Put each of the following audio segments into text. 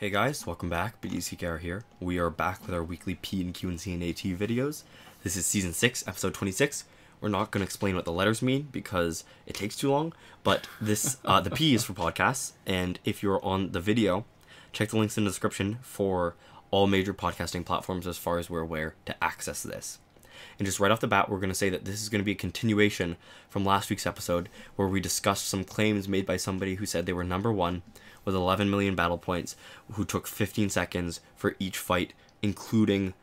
Hey guys, welcome back. BDCKR here. We are back with our weekly P&Q&C&A&T videos. This is Season 6, Episode 26. We're not going to explain what the letters mean because it takes too long, but this the P is for podcasts, and if you're on the video, check the links in the description for all major podcasting platforms as far as we're aware to access this. And just right off the bat, we're going to say that this is going to be a continuation from last week's episode where we discussed some claims made by somebody who said they were number one with 11 million battle points, who took 15 seconds for each fight, including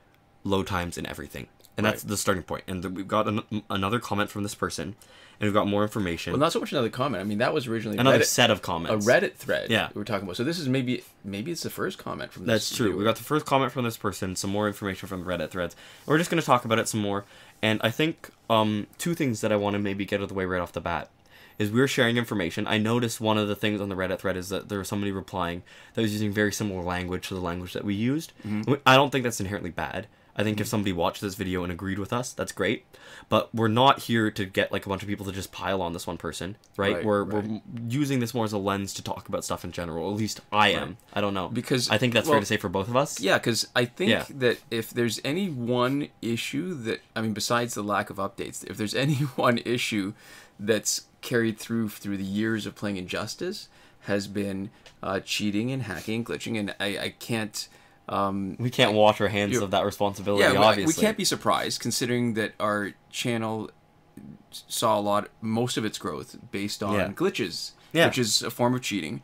low times and everything. And that's the starting point. And we've got another comment from this person, and we've got more information. Well, not so much another comment. I mean, that was originally another set of comments. A Reddit thread we were talking about. So this is maybe it's the first comment from this. That's true. We got the first comment from this person, some more information from Reddit threads. And we're just going to talk about it some more. And I think two things that I want to maybe get out of the way right off the bat is we were sharing information. I noticed one of the things on the Reddit thread is that there was somebody replying that was using very similar language to the language that we used. Mm-hmm. I don't think that's inherently bad. I think if somebody watched this video and agreed with us, that's great. But we're not here to get like a bunch of people to just pile on this one person, right? We're using this more as a lens to talk about stuff in general. At least I am. Right. I don't know. Because I think that's fair to say for both of us. Yeah, because I think that if there's any one issue that, I mean, besides the lack of updates, if there's any one issue that's carried through the years of playing Injustice has been cheating and hacking and glitching. And I can't... we can't wash our hands of that responsibility, obviously. We can't be surprised, considering that our channel saw most of its growth based on glitches, which is a form of cheating.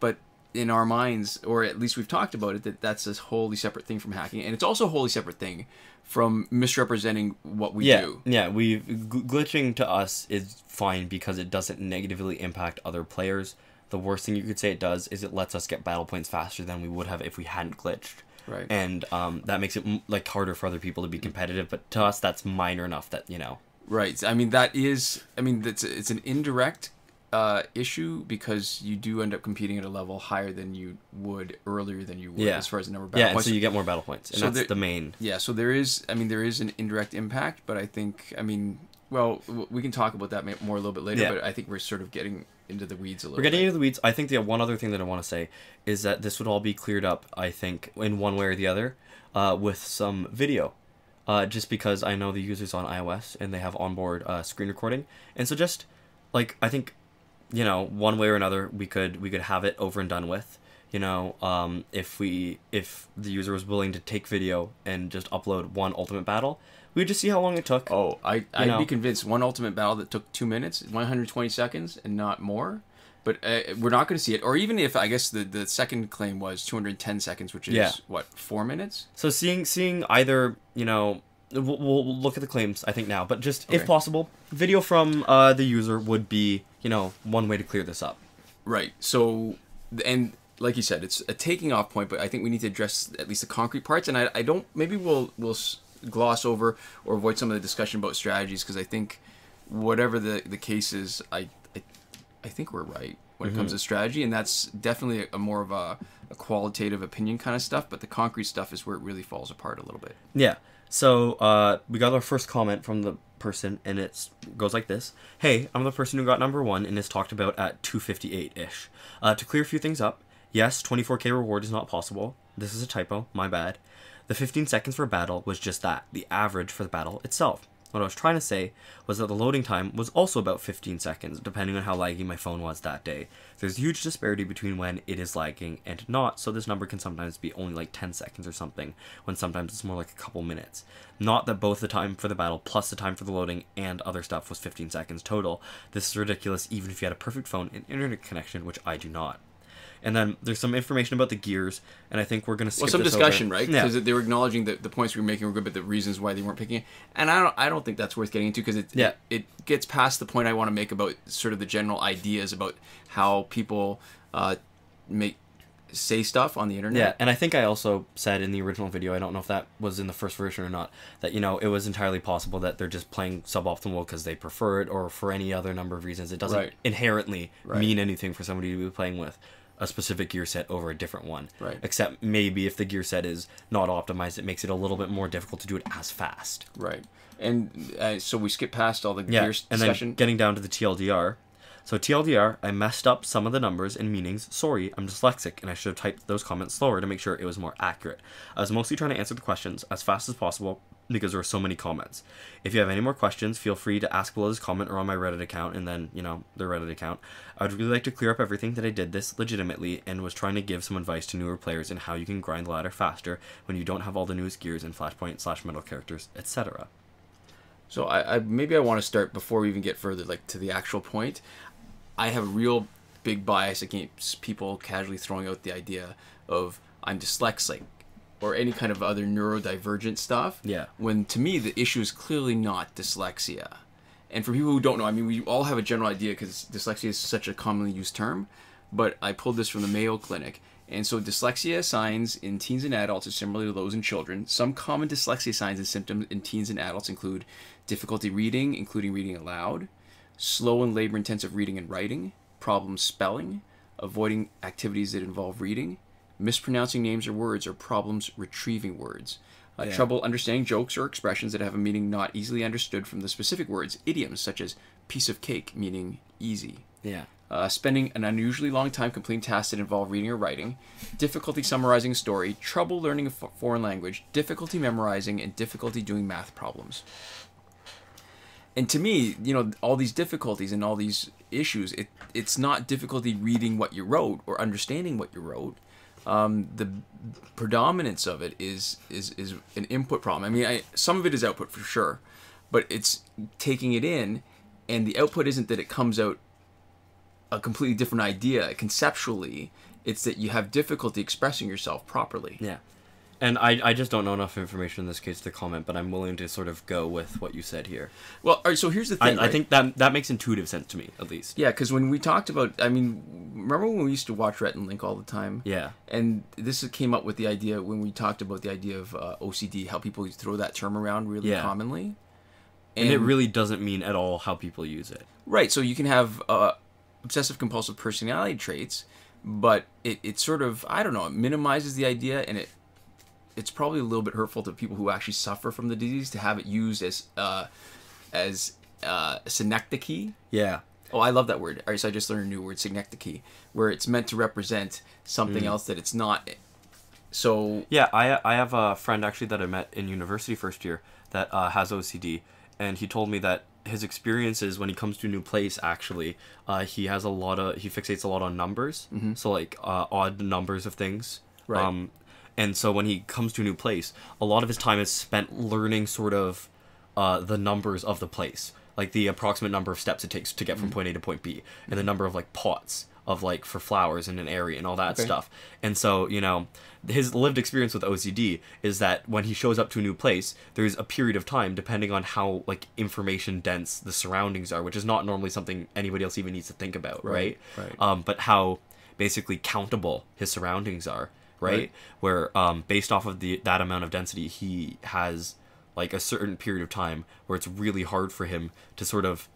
But in our minds, or at least we've talked about it, that's a wholly separate thing from hacking. And it's also a wholly separate thing from misrepresenting what we do. Yeah, glitching to us is fine because it doesn't negatively impact other players. The worst thing you could say it does is it lets us get battle points faster than we would have if we hadn't glitched. Right. And that makes it like harder for other people to be competitive, but to us that's minor enough that, you know. Right. I mean it's an indirect issue because you do end up competing at a level higher than you would earlier than you would as far as the number of battle points. Yeah, so you get more battle points. And so that's the main. Yeah, so there is an indirect impact, but I think well, we can talk about that more a little bit later, but I think we're sort of getting into the weeds a little bit. We're getting into the weeds. I think the one other thing that I want to say is that this would all be cleared up, I think, in one way or the other, with some video. Just because I know the users on iOS and they have onboard screen recording. And so just, like, I think, you know, one way or another, we could have it over and done with. You know, if the user was willing to take video and just upload one ultimate battle, we'd just see how long it took. Oh, I'd be convinced one ultimate battle that took 2 minutes, 120 seconds, and not more. But we're not going to see it. Or even if, I guess, the second claim was 210 seconds, which is, what, 4 minutes? So seeing either, you know... We'll look at the claims, I think, now. But just, if possible, video from the user would be, you know, one way to clear this up. Right. So, and... Like you said, it's a taking off point, but I think we need to address at least the concrete parts. And I don't, maybe we'll gloss over or avoid some of the discussion about strategies, because I think whatever the case is, I think we're right when it comes to strategy. And that's definitely a more of a qualitative opinion kind of stuff. But the concrete stuff is where it really falls apart a little bit. Yeah. So we got our first comment from the person, and it goes like this. Hey, I'm the person who got number one and is talked about at 258-ish. To clear a few things up, yes, 24k reward is not possible. This is a typo, my bad. The 15 seconds for battle was just that, the average for the battle itself. What I was trying to say was that the loading time was also about 15 seconds, depending on how laggy my phone was that day. There's a huge disparity between when it is lagging and not, so this number can sometimes be only like 10 seconds or something, when sometimes it's more like a couple minutes. Not that both the time for the battle plus the time for the loading and other stuff was 15 seconds total. This is ridiculous even if you had a perfect phone and internet connection, which I do not. And then there's some information about the gears, and I think we're going to skip some discussion over. Right? Because they were acknowledging that the points we were making were good, but the reasons why they weren't picking it. And I don't think that's worth getting into, because it gets past the point I want to make about sort of the general ideas about how people say stuff on the internet. Yeah, and I think I also said in the original video, I don't know if that was in the first version or not, that, you know, it was entirely possible that they're just playing suboptimal because they prefer it or for any other number of reasons. It doesn't inherently mean anything for somebody to be playing with a specific gear set over a different one. Right. Except maybe if the gear set is not optimized, it makes it a little bit more difficult to do it as fast. Right. And so we skip past all the gear discussion. And then getting down to the TLDR, So TLDR, I messed up some of the numbers and meanings. Sorry, I'm dyslexic, and I should have typed those comments slower to make sure it was more accurate. I was mostly trying to answer the questions as fast as possible because there were so many comments. If you have any more questions, feel free to ask below this comment or on my Reddit account, and then, you know, their Reddit account. I would really like to clear up everything that I did this legitimately and was trying to give some advice to newer players in how you can grind the ladder faster when you don't have all the newest gears and Flashpoint/Metal characters, etc. So I want to start before we even get further, like, to the actual point. I have a real big bias against people casually throwing out the idea of I'm dyslexic or any kind of other neurodivergent stuff. Yeah. When to me, the issue is clearly not dyslexia. And for people who don't know, I mean, we all have a general idea because dyslexia is such a commonly used term, but I pulled this from the Mayo Clinic. And so dyslexia signs in teens and adults are similar to those in children. Some common dyslexia signs and symptoms in teens and adults include difficulty reading, including reading aloud, slow and labor-intensive reading and writing, problem spelling, avoiding activities that involve reading, mispronouncing names or words, or problems retrieving words, trouble understanding jokes or expressions that have a meaning not easily understood from the specific words, idioms such as piece of cake meaning easy. Yeah. Spending an unusually long time completing tasks that involve reading or writing, difficulty summarizing a story, trouble learning a foreign language, difficulty memorizing, and difficulty doing math problems. And to me, you know, all these difficulties and all these issues, it's not difficulty reading what you wrote or understanding what you wrote. The predominance of it is an input problem. I mean, some of it is output for sure, but it's taking it in, and the output isn't that it comes out a completely different idea conceptually. It's that you have difficulty expressing yourself properly. Yeah. And I just don't know enough information in this case to comment, but I'm willing to sort of go with what you said here. Well, all right, so here's the thing. I think that makes intuitive sense to me, at least. Yeah, because when we talked about, I mean, remember when we used to watch Rhett and Link all the time? Yeah. And this came up with the idea when we talked about the idea of OCD, how people throw that term around really commonly. And it really doesn't mean at all how people use it. Right, so you can have obsessive-compulsive personality traits, but it sort of, I don't know, it minimizes the idea, and it's probably a little bit hurtful to people who actually suffer from the disease to have it used as synecdoche. Yeah. Oh, I love that word. All right, so I just learned a new word, synecdoche, where it's meant to represent something else that it's not. So yeah, I have a friend actually that I met in university first year that has OCD, and he told me that his experiences when he comes to a new place, actually, he fixates a lot on numbers, so like odd numbers of things. Right. And so when he comes to a new place, a lot of his time is spent learning sort of the numbers of the place, like the approximate number of steps it takes to get from point A to point B, and the number of like pots of like for flowers in an area and all that stuff. And so, you know, his lived experience with OCD is that when he shows up to a new place, there's a period of time, depending on how like information dense the surroundings are, which is not normally something anybody else even needs to think about, right? But how basically countable his surroundings are. Right? Where based off of that amount of density, he has like a certain period of time where it's really hard for him to sort of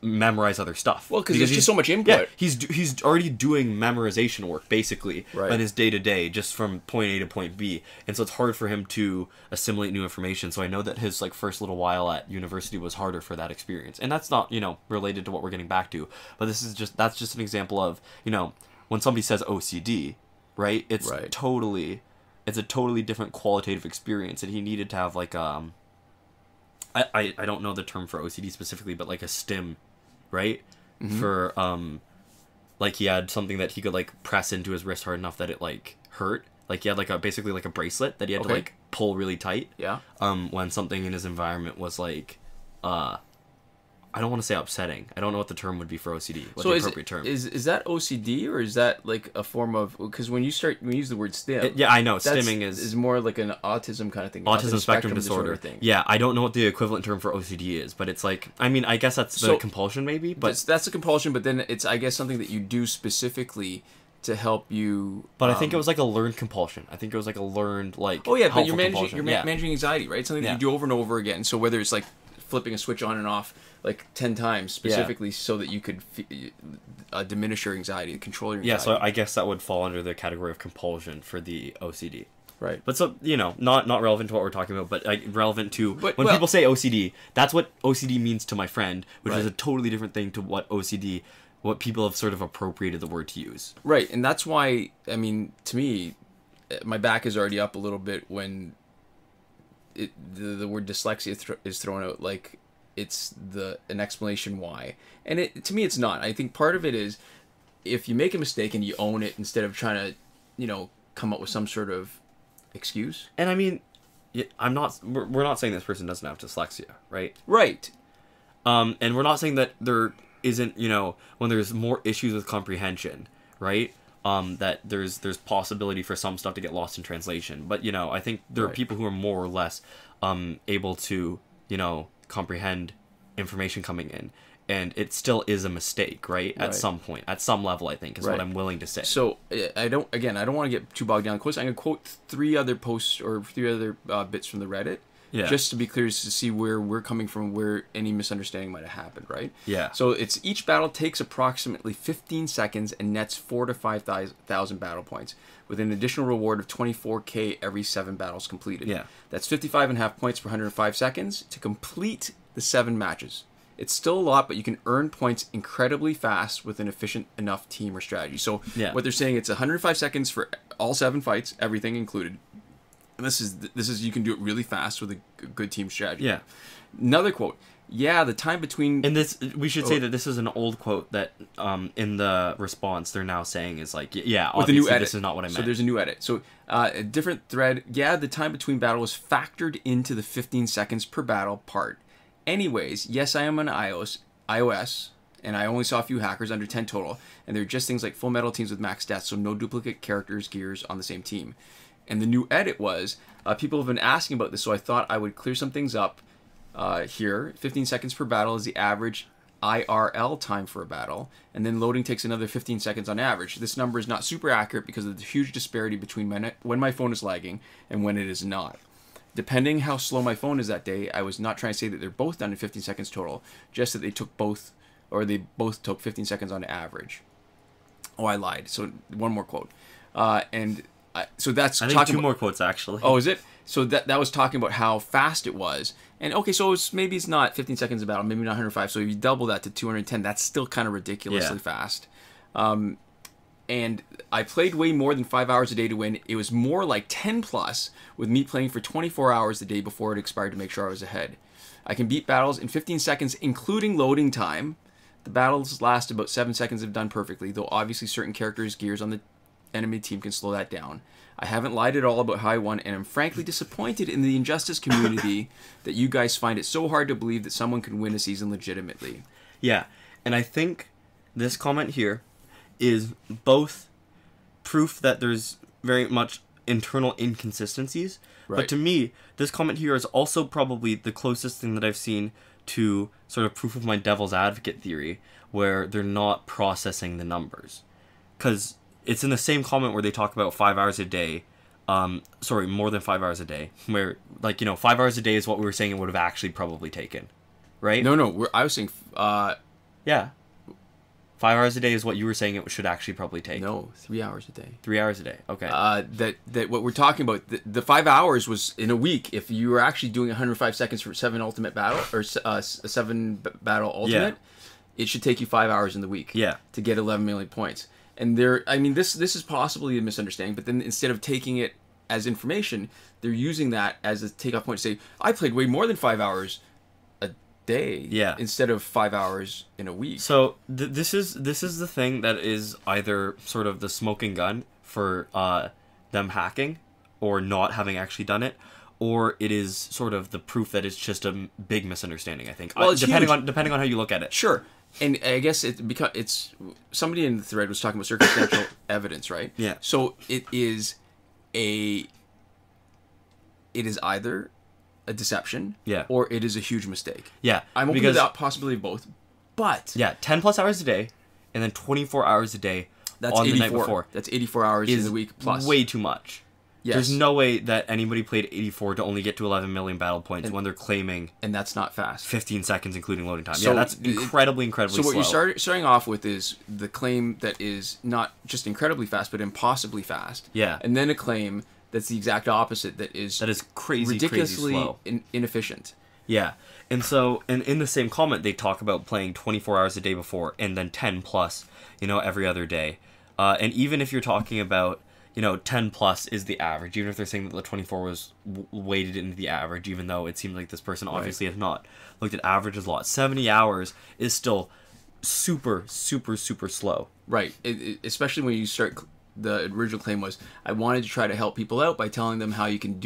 memorize other stuff. Well, because there's just so much input. Yeah, he's already doing memorization work basically in his day to day, just from point A to point B, and so it's hard for him to assimilate new information. So I know that his like first little while at university was harder for that experience, and that's not, you know, related to what we're getting back to, but this is just that's an example of, you know, when somebody says OCD. Right? It's totally, it's a totally different qualitative experience, and he needed to have like, I don't know the term for OCD specifically, but like a stim, right? For, like he had something that he could like press into his wrist hard enough that it like hurt. Like he had like basically like a bracelet that he had to like pull really tight. Yeah. When something in his environment was like, I don't want to say upsetting. I don't know what the term would be for OCD. What's the appropriate term? Is that OCD, or is that like a form of, because when you use the word stim, I know stimming is more like an autism kind of thing. Autism spectrum disorder thing. Yeah, I don't know what the equivalent term for OCD is, but it's like, I mean, I guess that's the compulsion maybe, but that's a compulsion, but then it's, I guess, something that you do specifically to help you. But I think it was like a learned compulsion. I think it was like a learned like. Oh yeah, but you're managing anxiety, right? Something that you do over and over again. So whether it's like flipping a switch on and off like 10 times specifically so that you could diminish your anxiety, control your anxiety. Yeah, so I guess that would fall under the category of compulsion for the OCD. Right. But so, you know, not relevant to what we're talking about, but like relevant to when people say OCD, that's what OCD means to my friend, which is a totally different thing to what OCD, what people have sort of appropriated the word to use. Right. And that's why, I mean, to me, my back is already up a little bit when the word dyslexia is thrown out. Like, it's an explanation why. And to me, it's not. I think part of it is if you make a mistake and you own it instead of trying to, you know, come up with some sort of excuse. And I mean, we're not saying this person doesn't have dyslexia, right? Right. And we're not saying that there isn't, you know, when there's more issues with comprehension, right? That there's possibility for some stuff to get lost in translation. But, you know, I think there are people who are more or less able to, you know, comprehend information coming in. And it still is a mistake, right? At some point, at some level, I think, is what I'm willing to say. So, I don't want to get too bogged down. I'm going to quote three other posts or three other bits from the Reddit. Yeah. Just to be clear, just to see where we're coming from, where any misunderstanding might have happened, right? Yeah. So, it's each battle takes approximately 15 seconds and nets 4,000 to 5,000 battle points with an additional reward of 24K every 7 battles completed. Yeah. That's 55.5 points per 105 seconds to complete the 7 matches. It's still a lot, but you can earn points incredibly fast with an efficient enough team or strategy. So what they're saying, it's 105 seconds for all 7 fights, everything included. And this is you can do it really fast with a good team strategy. Yeah. Another quote. Yeah, the time between we should say that this is an old quote that in the response they're now saying is like obviously new edit. This is not what I meant. So there's a new edit. So a different thread. Yeah, the time between battle is factored into the 15 seconds per battle part. Anyways, yes, I am on iOS, and I only saw a few hackers under 10 total, and they're just things like full metal teams with max stats, so no duplicate characters, gears on the same team. And the new edit was, people have been asking about this, so I thought I would clear some things up here. 15 seconds per battle is the average IRL time for a battle, and then loading takes another 15 seconds on average. This number is not super accurate because of the huge disparity between when my phone is lagging and when it is not. Depending how slow my phone is that day, I was not trying to say that they're both done in 15 seconds total, just that they both took 15 seconds on average. Oh, I lied. So one more quote. So that's I think two more quotes actually. Oh, is it? So that was talking about how fast it was. And okay, so maybe it's not 15 seconds a battle, maybe not 105. So if you double that to 210, that's still kind of ridiculously fast. And I played way more than 5 hours a day to win. It was more like 10 plus with me playing for 24 hours the day before it expired to make sure I was ahead. I can beat battles in 15 seconds, including loading time. The battles last about 7 seconds if done perfectly, though obviously certain characters, gears on the enemy team can slow that down. I haven't lied at all about how I won, and I'm frankly disappointed in the Injustice community that you guys find it so hard to believe that someone can win a season legitimately. Yeah, and I think this comment here is both proof that there's very much internal inconsistencies, but to me, this comment here is also probably the closest thing that I've seen to sort of proof of my devil's advocate theory, where they're not processing the numbers. Because it's in the same comment where they talk about 5 hours a day, sorry, more than 5 hours a day, where, like, you know, 5 hours a day is what we were saying it would have actually probably taken, right? No, I was saying, yeah. 5 hours a day is what you were saying it should actually probably take. No, 3 hours a day. 3 hours a day. Okay. That what we're talking about, the 5 hours was in a week. If you were actually doing 105 seconds for 7 ultimate battle or 7 battle ultimate, it should take you 5 hours in the week. Yeah. To get 11 million points, and I mean, this is possibly a misunderstanding. But then instead of taking it as information, they're using that as a takeoff point to say, I played way more than 5 hours day instead of 5 hours in a week. So this is the thing that is either sort of the smoking gun for them hacking or not having actually done it, or it is sort of the proof that it's just a big misunderstanding, I think. Well, depending on how you look at it. Sure. And I guess because somebody in the thread was talking about circumstantial evidence, right? Yeah. So it is either a deception, or it is a huge mistake. Yeah, I'm open to that possibility of both, but 10+ hours a day, and then 24 hours a day. That's on 84. The night before. That's 84 hours in the week plus. Way too much. Yes. There's no way that anybody played 84 to only get to 11 million battle points when they're claiming. And that's not fast. 15 seconds, including loading time. So yeah, that's incredibly slow. So what you're starting off with is the claim that is not just incredibly fast, but impossibly fast. Yeah, and then a claim that's the exact opposite. That is crazy, ridiculously crazy slow. Inefficient. Yeah. And so, and in the same comment, they talk about playing 24 hours a day before, and then 10 plus, you know, every other day. And even if you're talking about, you know, 10 plus is the average, even if they're saying that the 24 was weighted into the average, even though it seems like this person obviously has not looked at averages a lot, 70 hours is still super, super, super slow. Right. Especially when you start, the original claim was, I wanted to try to help people out by telling them how you can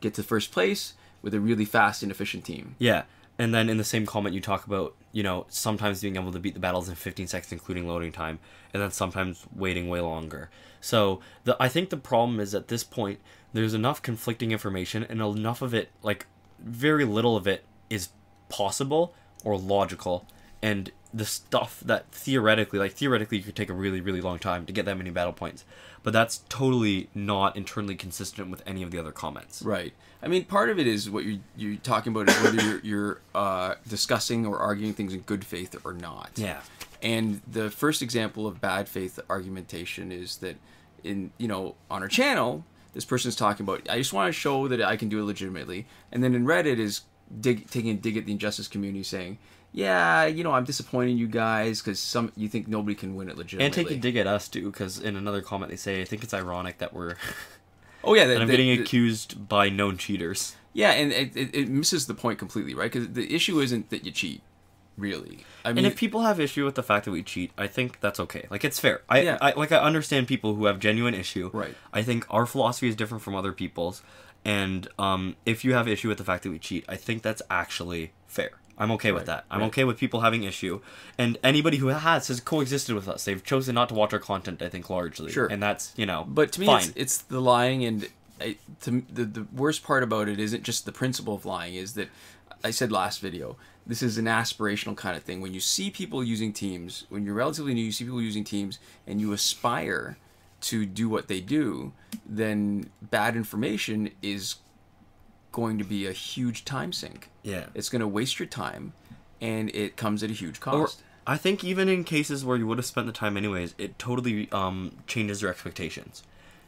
get to first place with a really fast and efficient team. Yeah. And then in the same comment, you talk about, you know, sometimes being able to beat the battles in 15 seconds, including loading time, and then sometimes waiting way longer. So I think the problem is, at this point, there's enough conflicting information, and enough of it, like, very little of it is possible or logical. And the stuff that theoretically you could take a really, really long time to get that many battle points. But that's totally not internally consistent with any of the other comments. Right. I mean, part of it is what you're talking about is whether you're discussing or arguing things in good faith or not. Yeah. And the first example of bad faith argumentation is that, on our channel, this person's talking about, I just want to show that I can do it legitimately. And then in Reddit is taking a dig at the injustice community, saying, yeah, I'm disappointing you guys because you think nobody can win it legitimately. And take a dig at us, too, because in another comment they say, I think it's ironic that we're... Oh, yeah. That I'm getting accused by known cheaters. Yeah, and it misses the point completely, right? Because the issue isn't that you cheat, really. I mean, and if people have issue with the fact that we cheat, I think that's okay. Like, it's fair. I understand people who have genuine issue. Right. I think our philosophy is different from other people's. And if you have issue with the fact that we cheat, I think that's actually fair. I'm okay with that. I'm okay with people having issue. And anybody who has coexisted with us. They've chosen not to watch our content, I think, largely. Sure. And that's, But to me, it's the lying, and the worst part about it isn't just the principle of lying, is that, I said last video, this is an aspirational kind of thing. When you see people using teams, when you're relatively new, you see people using teams, and you aspire to do what they do, then bad information is going to be a huge time sink. Yeah. It's going to waste your time, and it comes at a huge cost. Or, I think even in cases where you would have spent the time anyways, it totally changes your expectations.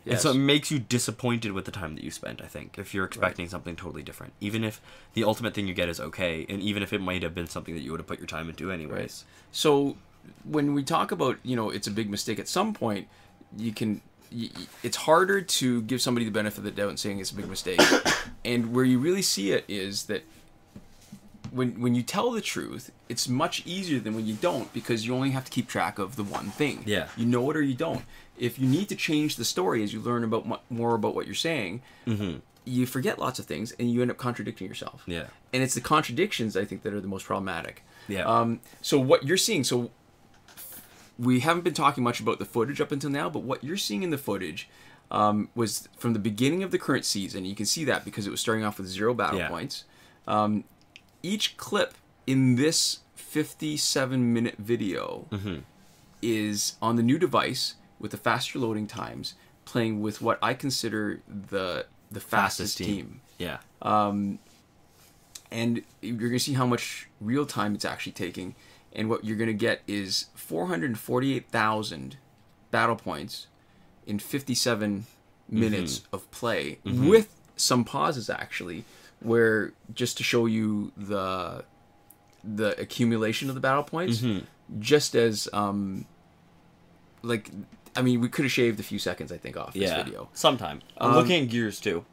Yes. And so it makes you disappointed with the time that you spent, I think, if you're expecting something totally different. Even if the ultimate thing you get is okay, and even if it might have been something that you would have put your time into anyways. Right. So when we talk about, it's a big mistake at some point, it's harder to give somebody the benefit of the doubt and saying it's a big mistake. And where you really see it is that when you tell the truth, it's much easier than when you don't, because you only have to keep track of the one thing. Yeah. You know it or you don't. If you need to change the story as you learn more about what you're saying, you forget lots of things, and you end up contradicting yourself. Yeah. And it's the contradictions, I think, that are the most problematic. Yeah. So what you're seeing... So we haven't been talking much about the footage up until now, but what you're seeing in the footage was from the beginning of the current season. You can see that because it was starting off with 0 battle points. Each clip in this 57-minute video is on the new device with the faster loading times, playing with what I consider the fastest team. Yeah. And you're going to see how much real time it's actually taking. And what you're going to get is 448,000 battle points in 57 minutes of play, with some pauses, actually, where just to show you the accumulation of the battle points, just as, we could have shaved a few seconds, I think, off this video. Sometime. I'm looking at Gears, too.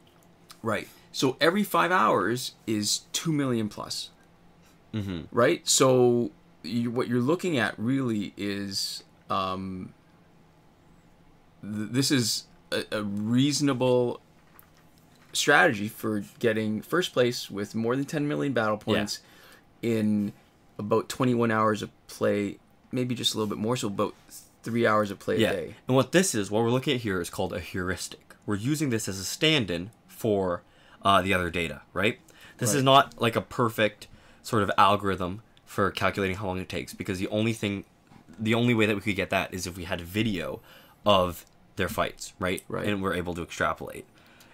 Right. So every 5 hours is 2 million plus. Right? So... what you're looking at really is this is a reasonable strategy for getting first place with more than 10 million battle points in about 21 hours of play, maybe just a little bit more, so about 3 hours of play a day. And what we're looking at here is called a heuristic. We're using this as a stand-in for the other data, right? This is not like a perfect sort of algorithm for calculating how long it takes, because the only way that we could get that is if we had a video of their fights, right? And we're able to extrapolate.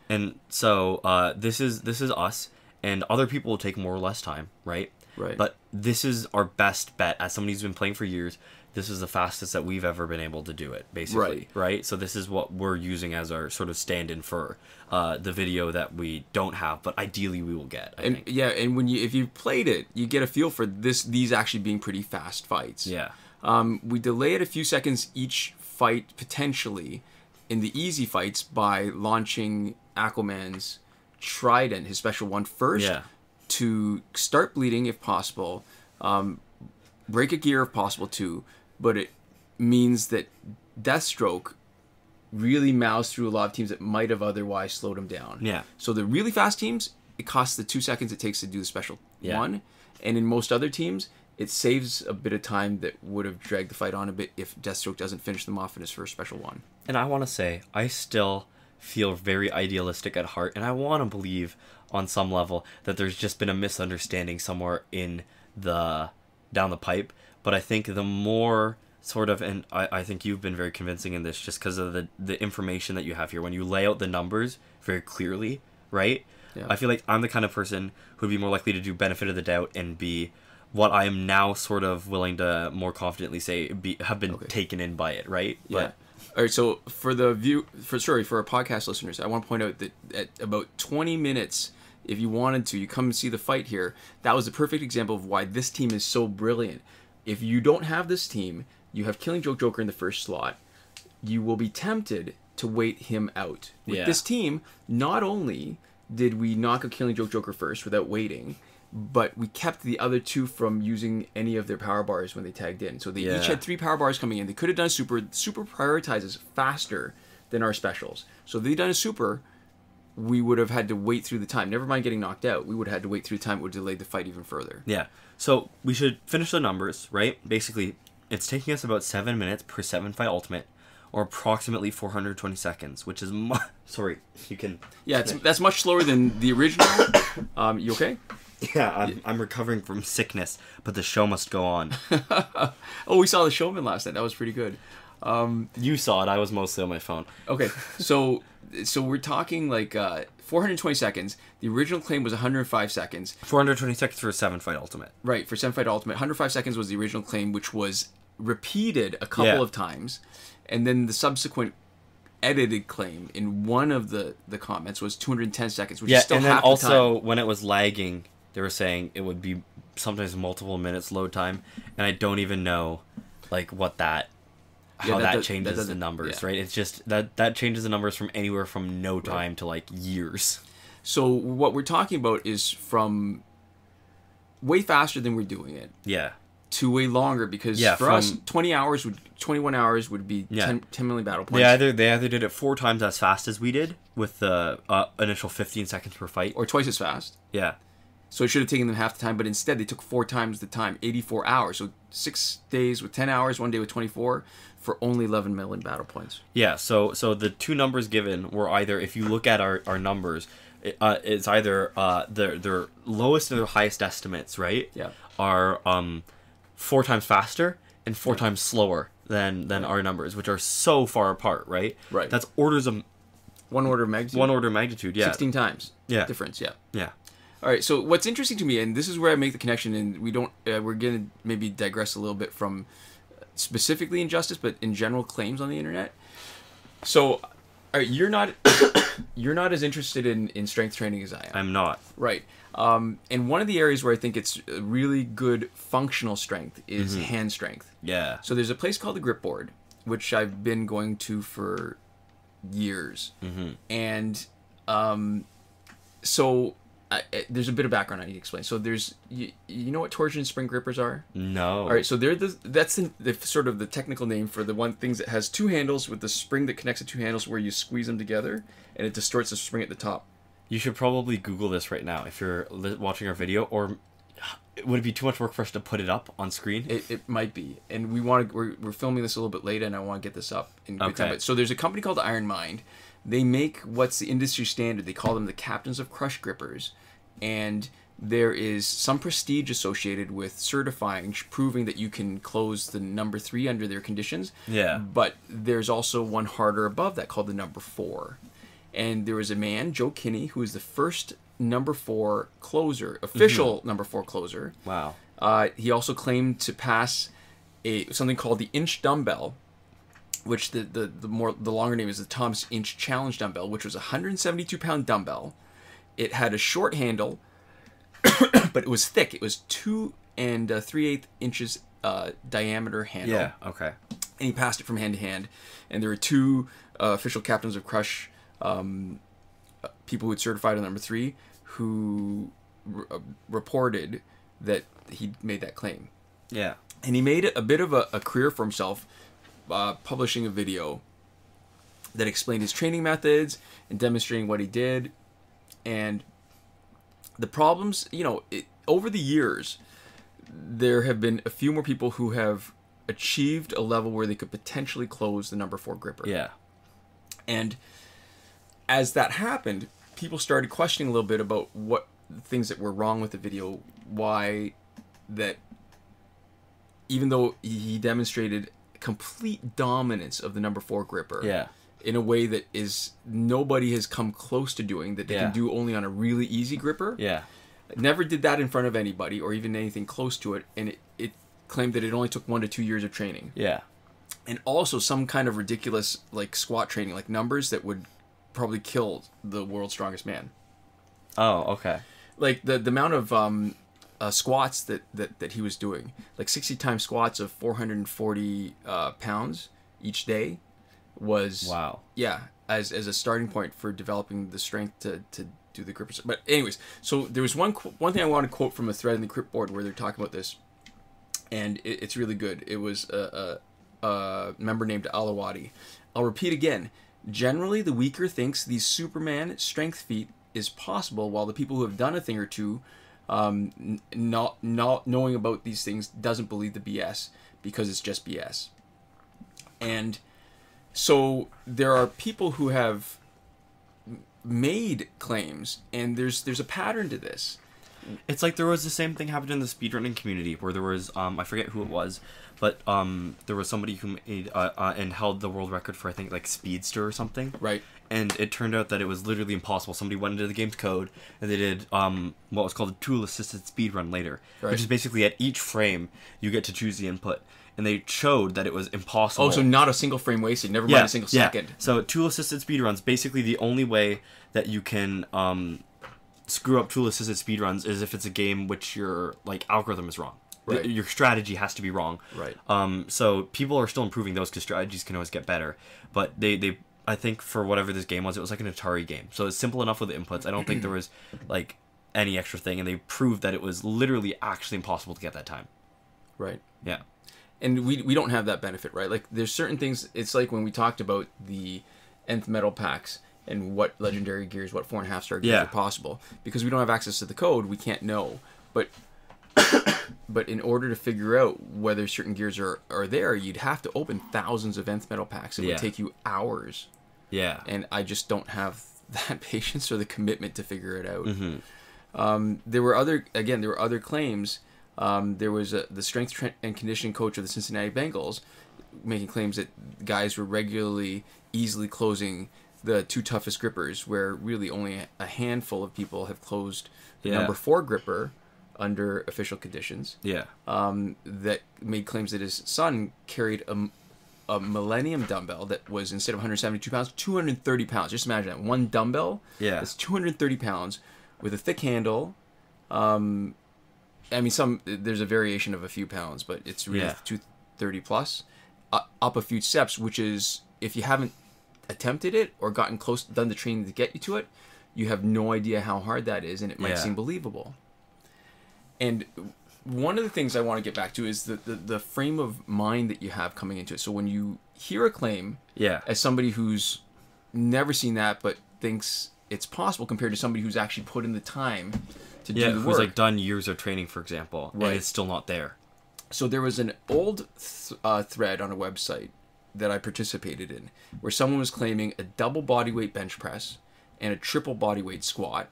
And so this is us, and other people will take more or less time, right? But this is our best bet as somebody who's been playing for years this is the fastest that we've ever been able to do it, basically, right? So this is what we're using as our sort of stand-in for the video that we don't have, but ideally we will get, I think. Yeah, and when you, if you've played it, you get a feel for these actually being pretty fast fights. Yeah. We delay it a few seconds each fight, potentially, in the easy fights by launching Aquaman's Trident, his special one, first, to start bleeding if possible, break a gear if possible too, but it means that Deathstroke really mows through a lot of teams that might have otherwise slowed him down. Yeah. So the really fast teams, it costs the 2 seconds it takes to do the special one, and in most other teams, it saves a bit of time that would have dragged the fight on a bit if Deathstroke doesn't finish them off in his first special one. And I want to say, I still feel very idealistic at heart, and I want to believe on some level that there's just been a misunderstanding somewhere in the... down the pipe, but I think the more sort of, and I think you've been very convincing in this just because of the information that you have here, when you lay out the numbers very clearly, right? Yeah. I feel like I'm the kind of person who'd be more likely to do benefit of the doubt and be what I am now sort of willing to more confidently say have been taken in by it, right? Yeah. But, all right, so for the sorry, for our podcast listeners, I want to point out that at about 20 minutes, if you wanted to, you come and see the fight here. That was the perfect example of why this team is so brilliant. If you don't have this team, you have Killing Joke Joker in the first slot. You will be tempted to wait him out. With this team, not only did we knock a Killing Joke Joker first without waiting, but we kept the other two from using any of their power bars when they tagged in. So they each had 3 power bars coming in. They could have done a super. Super prioritizes faster than our specials. So if they'd done a super, we would have had to wait through the time. Never mind getting knocked out. We would have had to wait through the time. It would delay the fight even further. Yeah. So we should finish the numbers, right? Basically, it's taking us about 7 minutes per 7 fight ultimate, or approximately 420 seconds, which is... Sorry, you can... Yeah, that's much slower than the original. You okay? Yeah, I'm recovering from sickness, but the show must go on. Oh, we saw The Showman last night. That was pretty good. You saw it. I was mostly on my phone. Okay, so we're talking like 420 seconds. The original claim was 105 seconds. 420 seconds for a 7-fight ultimate. Right, for 7-fight ultimate. 105 seconds was the original claim, which was repeated a couple of times. And then the subsequent edited claim in one of the comments was 210 seconds, which is still half the time. And then also when it was lagging, they were saying it would be sometimes multiple minutes load time. And I don't even know like what that... how that changes the numbers, right? It's just that changes the numbers from anywhere from no time to like years. So what we're talking about is from way faster than we're doing it. Yeah. To way longer, because for us 21 hours would be 10 million battle points. They either did it 4 times as fast as we did with the initial 15 seconds per fight, or twice as fast. Yeah. So it should have taken them half the time, but instead they took 4 times the time, 84 hours. So 6 days with 10 hours, 1 day with 24, for only 11 million battle points. Yeah, so the 2 numbers given were either, if you look at our numbers, it's either their lowest or their highest estimates, right? Yeah. Are 4 times faster and 4 times slower than our numbers, which are so far apart, right? Right. That's orders of... One order of magnitude, yeah. 16 times. Yeah. Difference, yeah. Yeah. All right, so what's interesting to me, and this is where I make the connection, and we don't, we're going to maybe digress a little bit from specifically Injustice, but in general claims on the internet. So, all right, you're not as interested in strength training as I am. I'm not. Right. And one of the areas where I think it's really good functional strength is hand strength. Yeah. So there's a place called the Grip Board, which I've been going to for years. And so... there's a bit of background I need to explain. So there's, you know what torsion and spring grippers are? No. All right, so they're that's the sort of the technical name for the one things that has 2 handles with the spring that connects the 2 handles where you squeeze them together and it distorts the spring at the top. You should probably Google this right now if you're watching our video, or would it be too much work for us to put it up on screen? It might be, and we're filming this a little bit later, and I want to get this up in good time. But, so there's a company called Iron Mind. They make what's the industry standard. They call them the captains of crush grippers. And there is some prestige associated with certifying, proving that you can close the number 3 under their conditions. Yeah. But there's also one harder above that called the number 4. And there was a man, Joe Kinney, who was the first number 4 closer, official number 4 closer. Wow. He also claimed to pass something called the inch dumbbell, which the longer name is the Tom's Inch Challenge dumbbell, which was a 172-pound dumbbell. It had a short handle, but it was thick. It was 2 3/8 inches diameter handle. Yeah, okay. And he passed it from hand to hand. And there were two official captains of Crush, people who had certified on number 3, who reported that he made that claim. Yeah. And he made a bit of a career for himself, publishing a video that explained his training methods and demonstrating what he did. And the problems, you know, over the years, there have been a few more people who have achieved a level where they could potentially close the number 4 gripper. Yeah. And as that happened, people started questioning a little bit about what things that were wrong with the video, why that even though he demonstrated complete dominance of the number 4 gripper, yeah, in a way that is nobody has come close to doing, that they, yeah, can do only on a really easy gripper. Yeah. Never did that in front of anybody or even anything close to it, and it claimed that it only took 1 to 2 years of training. Yeah. And also some kind of ridiculous like squat training, like numbers that would probably kill the world's strongest man. Oh, okay. Like the amount of squats that he was doing, like 60-time squats of 440 pounds each day, was, wow, yeah, as a starting point for developing the strength to do the grippers. But anyways, so there was one thing I want to quote from a thread in the grip board where they're talking about this, and it's really good. It was a member named Alawadi. I'll repeat again. Generally, the weaker thinks these Superman strength feat is possible, while the people who have done a thing or two, not knowing about these things, doesn't believe the BS because it's just BS. And so there are people who have made claims, and there's a pattern to this. It's like there was the same thing happened in the speedrunning community where there was, I forget who it was, but there was somebody who made and held the world record for, I think, like Speedster or something. Right. And it turned out that it was literally impossible. Somebody went into the game's code, and they did what was called a tool-assisted speedrun later, right, which is basically at each frame, you get to choose the input. And they showed that it was impossible. Oh, so not a single frame wasted. Never mind a single second. So tool-assisted speedruns, basically the only way that you can screw up tool-assisted speedruns is if it's a game which your like algorithm is wrong. Right. Your strategy has to be wrong. Right. So people are still improving those because strategies can always get better. But they I think for whatever this game was, it was like an Atari game. So it's simple enough with the inputs. I don't think there was like any extra thing, and they proved that it was literally actually impossible to get that time. Right. Yeah. And we don't have that benefit, right? Like, there's certain things. It's like when we talked about the nth metal packs and what legendary gears, what 4.5-star gears, yeah, are possible. Because we don't have access to the code, we can't know. But in order to figure out whether certain gears are there, you'd have to open thousands of nth metal packs. It would take you hours. Yeah. And I just don't have that patience or the commitment to figure it out. Mm-hmm. There were other claims. There was the strength and conditioning coach of the Cincinnati Bengals making claims that guys were regularly easily closing the 2 toughest grippers, where really only a handful of people have closed the number 4 gripper under official conditions. Yeah. That made claims that his son carried a millennium dumbbell that was, instead of 172 pounds, 230 pounds. Just imagine that. One dumbbell. Yeah. That's 230 pounds with a thick handle. I mean, there's a variation of a few pounds, but it's really 230 plus, up a few steps, which is, if you haven't attempted it or gotten close, done the training to get you to it, you have no idea how hard that is, and it might seem believable. And one of the things I want to get back to is the frame of mind that you have coming into it. So when you hear a claim, as somebody who's never seen that but thinks it's possible, compared to somebody who's actually put in the time to do the work. Who's like done years of training, for example, and it's still not there. So there was an old thread on a website that I participated in where someone was claiming a double bodyweight bench press and a triple bodyweight squat.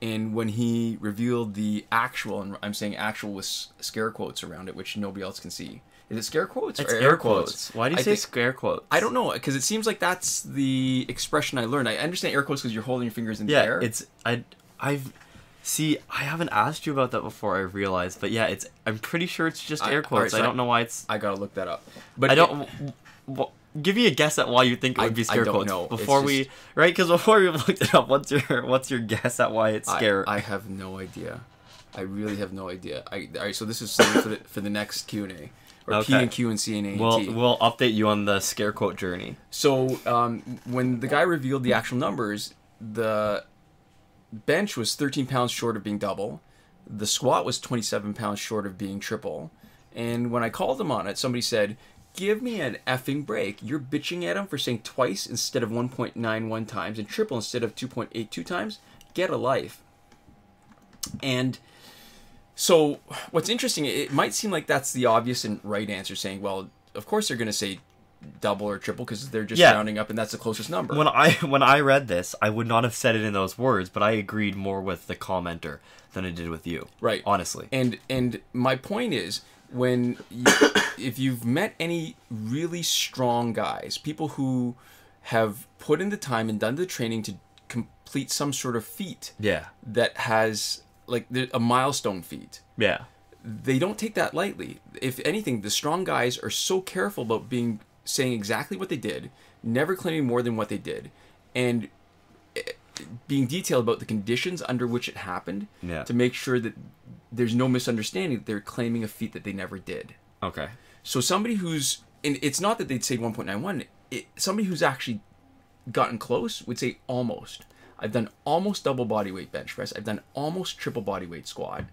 And when he revealed the actual, and I'm saying actual with scare quotes around it, which nobody else can see. Is it scare quotes or air quotes? Why do you say scare quotes? I don't know, because it seems like that's the expression I learned. I understand air quotes because you're holding your fingers in the air. Yeah, it's... I've... See, I haven't asked you about that before, I realized, but yeah, it's. I'm pretty sure it's just air quotes. Right, so I don't know why it's. I gotta look that up. But I don't. Give me a guess at why you think it would be scare quotes. I don't know. Before just, we, right? Because before we looked it up, what's your guess at why it's scare? I have no idea. I really have no idea. All right, so this is for the next Q&A. Or okay. P&Q&C&A&T. We'll update you on the scare quote journey. So when the guy revealed the actual numbers, the bench was 13 pounds short of being double. The squat was 27 pounds short of being triple. And when I called him on it, somebody said, give me an effing break. You're bitching at him for saying twice instead of 1.91 times and triple instead of 2.82 times. Get a life. And... so what's interesting, it might seem like that's the obvious and right answer, saying, well, of course they're going to say double or triple because they're just rounding up and that's the closest number. When I read this, I would not have said it in those words, but I agreed more with the commenter than I did with you. Right. Honestly. And my point is, when you, if you've met any really strong guys, people who have put in the time and done the training to complete some sort of feat that has... like a milestone feat. Yeah. They don't take that lightly. If anything, the strong guys are so careful about saying exactly what they did, never claiming more than what they did, and being detailed about the conditions under which it happened to make sure that there's no misunderstanding that they're claiming a feat that they never did. Okay. So somebody who's... and it's not that they'd say 1.91. Somebody who's actually gotten close would say almost. I've done almost double body weight bench press. I've done almost triple body weight squat.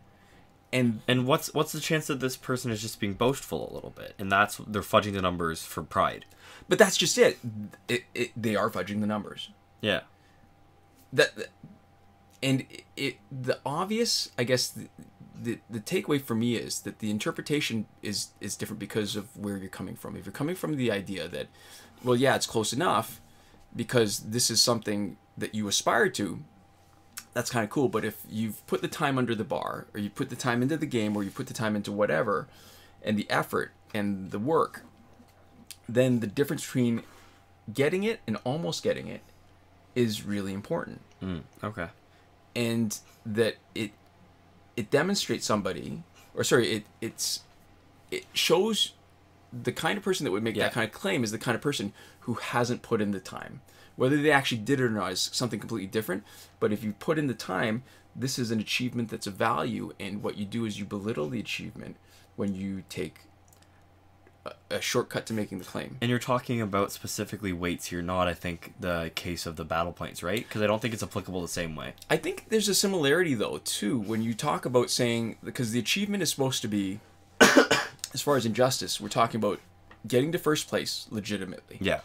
And what's the chance that this person is just being boastful a little bit? And that's they're fudging the numbers for pride. But that's just it. They are fudging the numbers. Yeah. The obvious, I guess, the takeaway for me is that the interpretation is different because of where you're coming from. If you're coming from the idea that, well, yeah, it's close enough because this is something that you aspire to, that's kind of cool. But if you've put the time under the bar, or you put the time into the game, or you put the time into whatever, and the effort and the work, then the difference between getting it and almost getting it is really important. Okay. And that it demonstrates somebody, or sorry, it shows the kind of person that would make that kind of claim is the kind of person who hasn't put in the time. Whether they actually did it or not is something completely different. But if you put in the time, this is an achievement that's of value. And what you do is you belittle the achievement when you take a shortcut to making the claim. And you're talking about specifically weights here, not, I think, the case of the battle planes, right? Because I don't think it's applicable the same way. I think there's a similarity, though, too, when you talk about saying... because the achievement is supposed to be, as far as Injustice, we're talking about getting to first place legitimately. Yeah.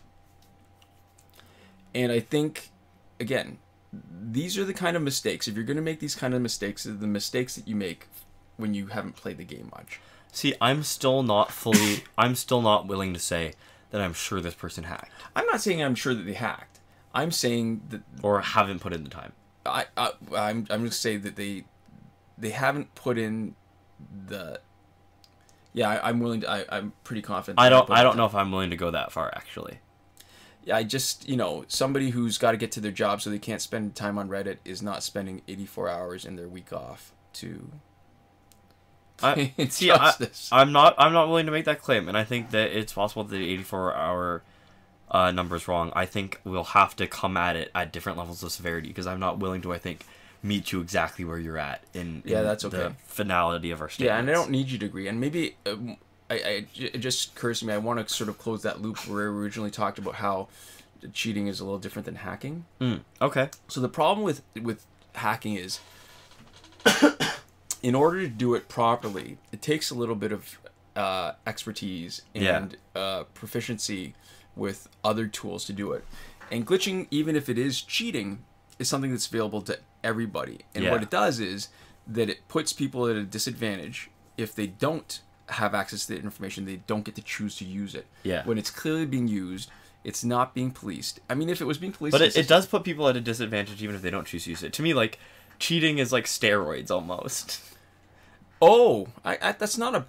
And I think, again, these are the kind of mistakes. If you're going to make these kind of mistakes, are the mistakes that you make when you haven't played the game much. See, I'm still not willing to say that I'm sure this person hacked. I'm not saying I'm sure that they hacked. I'm saying that... or haven't put in the time. I'm going to say that they haven't put in the... yeah, I'm willing to... I'm pretty confident. I don't know if I'm willing to go that far, actually. I just, you know, somebody who's got to get to their job so they can't spend time on Reddit is not spending 84 hours in their week off to Injustice. I'm not willing to make that claim, and I think that it's possible that the 84-hour number is wrong. I think we'll have to come at it at different levels of severity, because I'm not willing to, I think, meet you exactly where you're at in that's okay. The finality of our statements. Yeah, and I don't need you to agree, and maybe... it just occurs to me, I want to sort of close that loop where we originally talked about how cheating is a little different than hacking. Okay. So the problem with hacking is, in order to do it properly, it takes a little bit of expertise and proficiency with other tools to do it. And glitching, even if it is cheating, is something that's available to everybody. And what it does is that it puts people at a disadvantage if they don't have access to the information. They don't get to choose to use it. Yeah. When it's clearly being used, it's not being policed. I mean, if it was being policed... but it does put people at a disadvantage even if they don't choose to use it. To me, like, cheating is like steroids almost. Oh, that's not a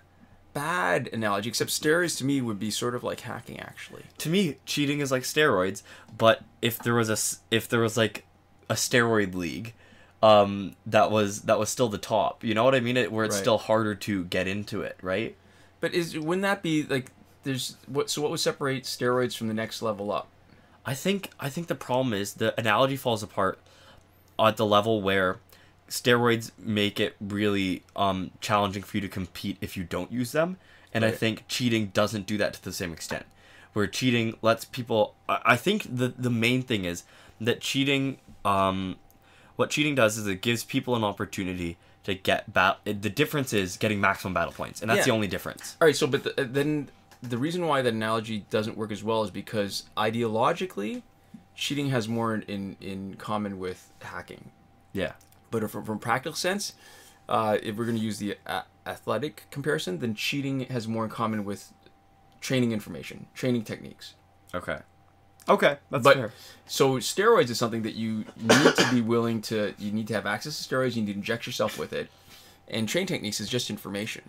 bad analogy, except steroids to me would be sort of like hacking, actually. To me, cheating is like steroids, but if there was like a steroid league... that was still the top. You know what I mean? Where it's still harder to get into it, right? But wouldn't that be like there's what? So what would separate steroids from the next level up? I think the problem is the analogy falls apart at the level where steroids make it really challenging for you to compete if you don't use them. And I think cheating doesn't do that to the same extent. Where cheating lets people... I think the main thing is that cheating... what cheating does is it gives people an opportunity to get... The difference is getting maximum battle points. And that's the only difference. All right, so but then the reason why that analogy doesn't work as well is because ideologically, cheating has more in common with hacking. Yeah. But from practical sense, if we're going to use the athletic comparison, then cheating has more in common with training information, training techniques. Okay. Okay, that's fair. So steroids is something that you need to be willing to, you need to have access to steroids, you need to inject yourself with it. And training techniques is just information.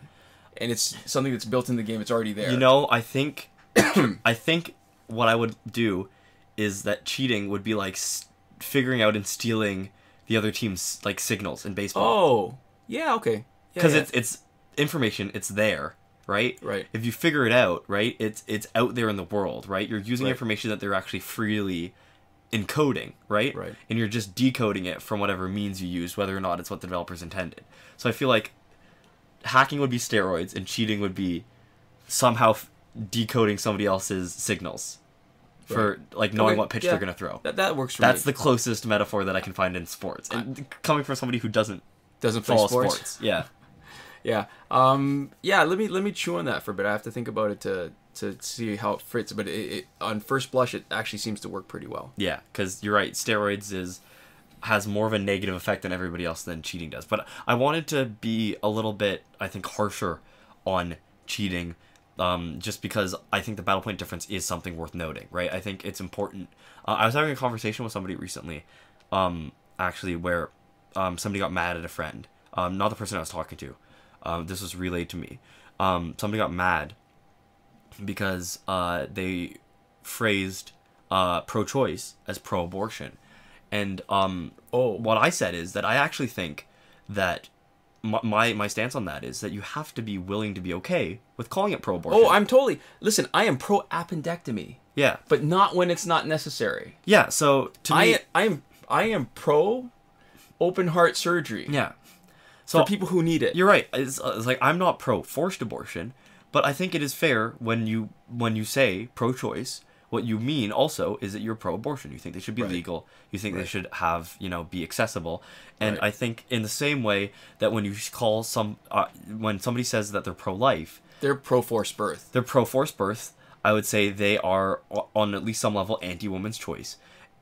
And it's something that's built in the game, it's already there. You know, I think what I would do is that cheating would be like figuring out and stealing the other team's like signals in baseball. Oh, yeah, okay. Because it's information, it's there, right? Right. If you figure it out, right, it's out there in the world, right? You're using information that they're actually freely encoding, right? Right. And you're just decoding it from whatever means you use, whether or not it's what the developers intended. So I feel like hacking would be steroids and cheating would be somehow decoding somebody else's signals. For like knowing what pitch they're gonna throw. That works for me. That's the closest metaphor that I can find in sports. And coming from somebody who doesn't follow sports. Yeah. Yeah. Yeah, let me chew on that for a bit. I have to think about it to see how it fits, but it on first blush it actually seems to work pretty well. Yeah, because you're right, steroids has more of a negative effect on everybody else than cheating does. But I wanted to be a little bit, I think, harsher on cheating. Just because I think the battle point difference is something worth noting, right? I think it's important. I was having a conversation with somebody recently, actually, where somebody got mad at a friend. Not the person I was talking to. This was relayed to me. Somebody got mad because they phrased pro-choice as pro-abortion. And what I said is that I actually think that my stance on that is that you have to be willing to be okay with calling it pro-abortion. Oh, I'm totally... Listen, I am pro-appendectomy. Yeah. But not when it's not necessary. Yeah, so to me... I am pro-open-heart surgery. Yeah. So, for people who need it. You're right. It's like, I'm not pro-forced abortion, but I think it is fair when you say pro-choice, what you mean also is that you're pro-abortion. You think they should be legal. You think they should have, you know, be accessible. And I think in the same way that when you call when somebody says that they're pro-life, they're pro-forced birth. They're pro-forced birth. I would say they are on at least some level anti-woman's choice,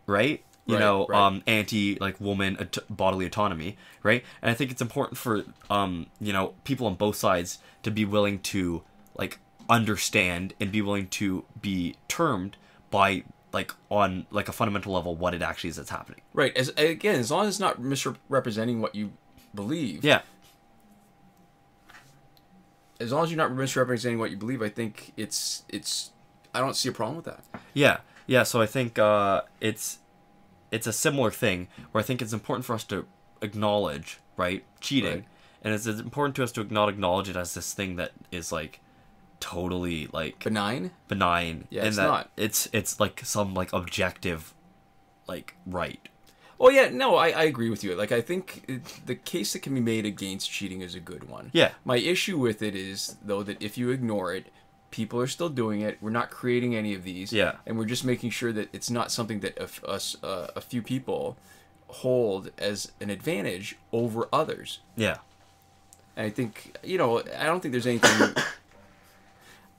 right? You know, anti like woman bodily autonomy, right? And I think it's important for you know, people on both sides to be willing to like understand and be willing to be termed by like on like a fundamental level what it actually is that's happening. Right. As again, as long as it's not misrepresenting what you believe. Yeah. As long as you're not misrepresenting what you believe, I think it's I don't see a problem with that. Yeah. Yeah, so I think it's a similar thing where I think it's important for us to acknowledge, right, cheating. Right. And it's important to us to not acknowledge it as this thing that is like totally like benign. Yeah, and it's that not. It's like some like objective, like right. Oh yeah, no, I agree with you. Like I think the case that can be made against cheating is a good one. Yeah. My issue with it is though that if you ignore it, people are still doing it. We're not creating any of these. Yeah. And we're just making sure that it's not something that a few people hold as an advantage over others. Yeah. And I think you know I don't think there's anything.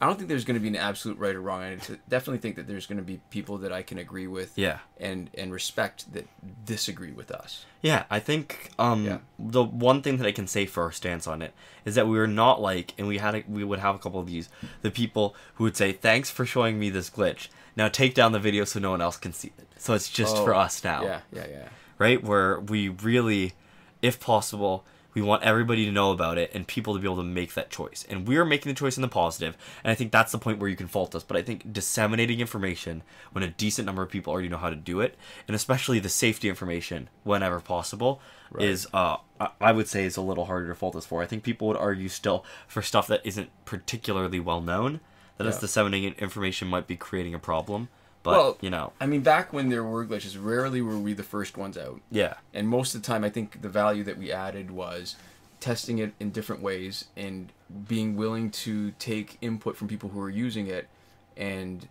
I don't think there's going to be an absolute right or wrong. I definitely think that there's going to be people that I can agree with and respect that disagree with us. Yeah, I think the one thing that I can say for our stance on it is that we were not like, and we would have a couple of these, the people who would say, thanks for showing me this glitch. Now take down the video so no one else can see it. So it's just for us now. Yeah, yeah, yeah. Right? Where we really, if possible, We want everybody to know about it and people to be able to make that choice. And we're making the choice in the positive, and I think that's the point where you can fault us. But I think disseminating information when a decent number of people already know how to do it, and especially the safety information whenever possible, right, is, I would say, is a little harder to fault us for. I think people would argue still for stuff that isn't particularly well known, that us disseminating information might be creating a problem. But, well, you know, I mean, back when there were glitches, rarely were we the first ones out. Yeah. And most of the time, I think the value that we added was testing it in different ways and being willing to take input from people who were using it and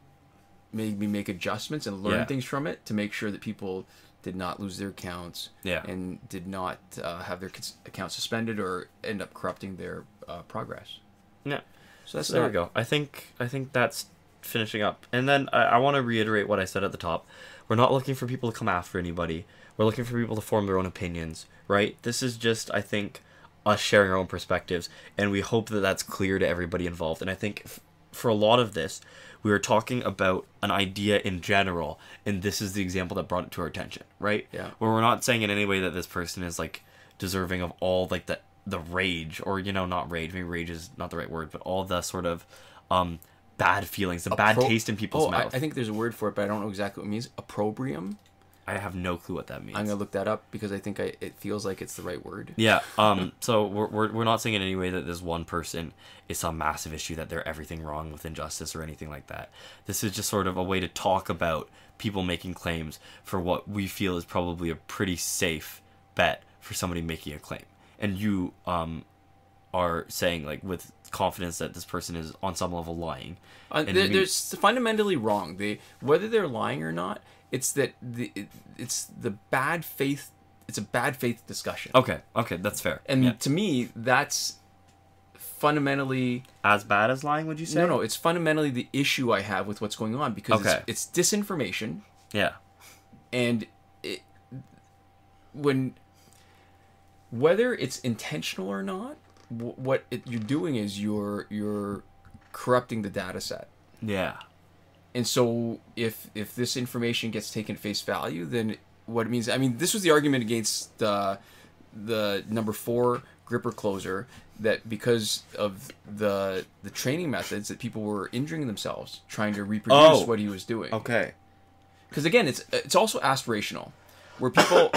maybe make adjustments and learn things from it to make sure that people did not lose their accounts and did not have their accounts suspended or end up corrupting their progress. Yeah. So that's there we go. I think that's finishing up. And then I want to reiterate what I said at the top. We're not looking for people to come after anybody. We're looking for people to form their own opinions, right? This is just, I think, us sharing our own perspectives, and we hope that that's clear to everybody involved. And I think for a lot of this, we were talking about an idea in general, and this is the example that brought it to our attention, right? Yeah. Where we're not saying in any way that this person is, like, deserving of all, like, the rage, or, you know, not rage. Maybe rage is not the right word, but all the sort of bad feelings, the bad taste in people's mouth. I think there's a word for it, but I don't know exactly what it means. Opprobrium? I have no clue what that means. I'm going to look that up because I think it feels like it's the right word. Yeah. So we're not saying in any way that this one person is some massive issue, that they're everything wrong with injustice or anything like that. This is just sort of a way to talk about people making claims for what we feel is probably a pretty safe bet for somebody making a claim. And you are saying, like, with confidence that this person is on some level lying. They're fundamentally wrong. Whether they're lying or not, it's that it's the bad faith. It's a bad faith discussion. Okay, that's fair. And to me, that's fundamentally as bad as lying. Would you say? No. It's fundamentally the issue I have with what's going on, because it's disinformation. Yeah, and whether it's intentional or not, what you're doing is you're corrupting the data set. Yeah. And so if this information gets taken at face value, then what it means... I mean, this was the argument against the number 4 gripper closer, that because of the training methods that people were injuring themselves trying to reproduce what he was doing. Okay. Because, again, it's also aspirational, where people...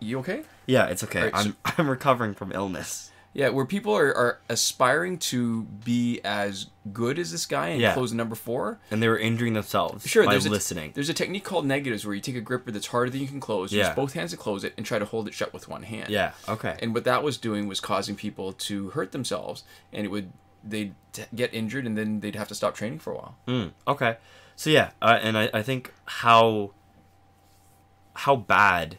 You okay? Yeah, it's okay. Right, I'm recovering from illness. Yeah, where people are aspiring to be as good as this guy and close the number 4. And they were injuring themselves by listening. There's a technique called negatives where you take a gripper that's harder than you can close, use both hands to close it, and try to hold it shut with one hand. Yeah, okay. And what that was doing was causing people to hurt themselves, and they'd get injured, and then they'd have to stop training for a while. Okay. So yeah, and I think how bad...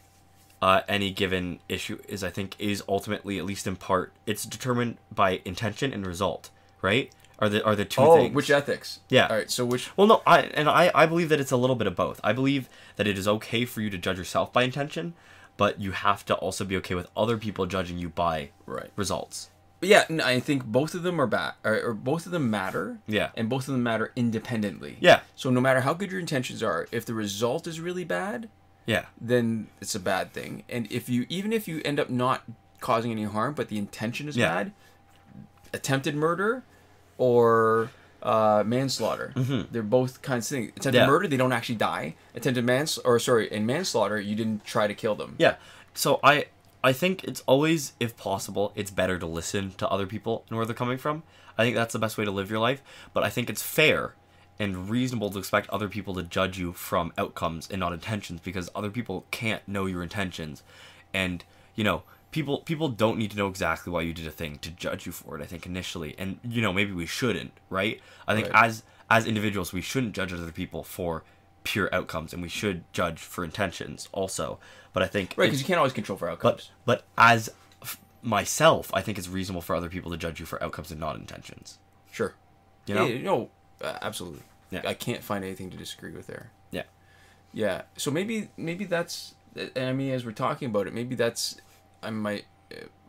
any given issue is, I think, is ultimately, at least in part, it's determined by intention and result, right? Are the two things? Oh, which ethics? Yeah. All right. So which? Well, no, I believe that it's a little bit of both. I believe that it is okay for you to judge yourself by intention, but you have to also be okay with other people judging you by results. But yeah, I think both of them are bad, or both of them matter. Yeah. And both of them matter independently. Yeah. So no matter how good your intentions are, if the result is really bad, yeah, then it's a bad thing. And even if you end up not causing any harm, but the intention is bad, attempted murder or manslaughter, they're both kinds of things. Attempted murder, they don't actually die. In manslaughter, you didn't try to kill them. Yeah. So I think it's always, if possible, it's better to listen to other people and where they're coming from. I think that's the best way to live your life. But I think it's fair and reasonable to expect other people to judge you from outcomes and not intentions, because other people can't know your intentions. And, you know, people don't need to know exactly why you did a thing to judge you for it, I think, initially. And, you know, maybe we shouldn't, right? I think as individuals, we shouldn't judge other people for pure outcomes, and we should judge for intentions also. But I think... Right, because you can't always control for outcomes. But as myself, I think it's reasonable for other people to judge you for outcomes and not intentions. Sure. You know? Yeah, you know, absolutely. Yeah. I can't find anything to disagree with there. Yeah. Yeah. So maybe that's, I mean, as we're talking about it, maybe that's, my